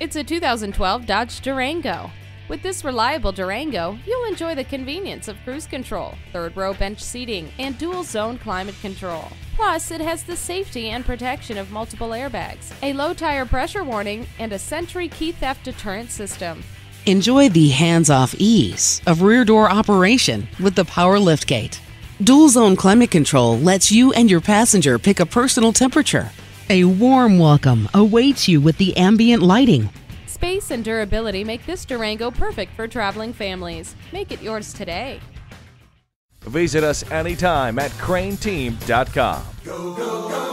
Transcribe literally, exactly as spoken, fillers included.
It's a two thousand twelve Dodge Durango. With this reliable Durango, you'll enjoy the convenience of cruise control, third row bench seating, and dual zone climate control. Plus, it has the safety and protection of multiple airbags, a low tire pressure warning, and a Sentry key theft deterrent system. Enjoy the hands-off ease of rear door operation with the power liftgate. Dual zone climate control lets you and your passenger pick a personal temperature. A warm welcome awaits you with the ambient lighting. Space and durability make this Durango perfect for traveling families. Make it yours today. Visit us anytime at crane team dot com. Go, go, go.